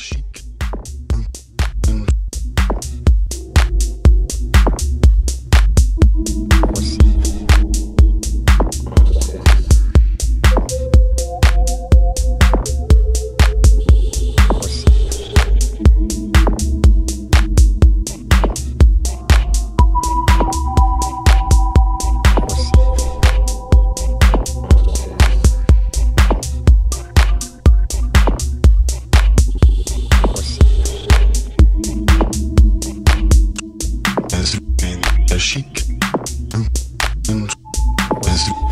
chic. Chic, a chic, a chic,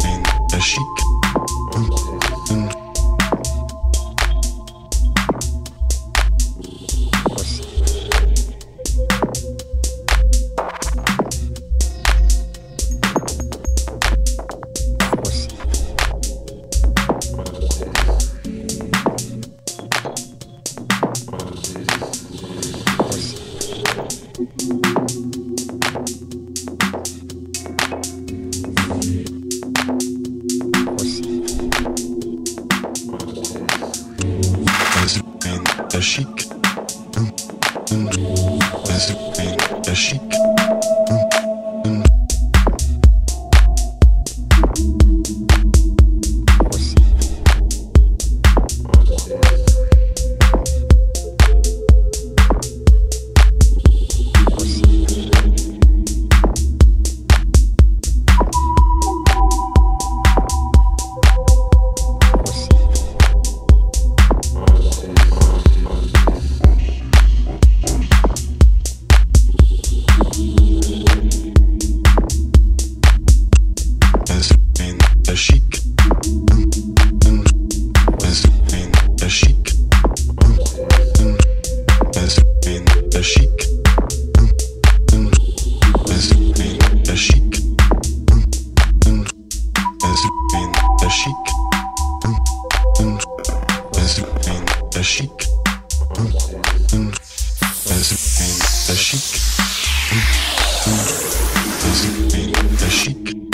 a chic. Chic, chic, chic.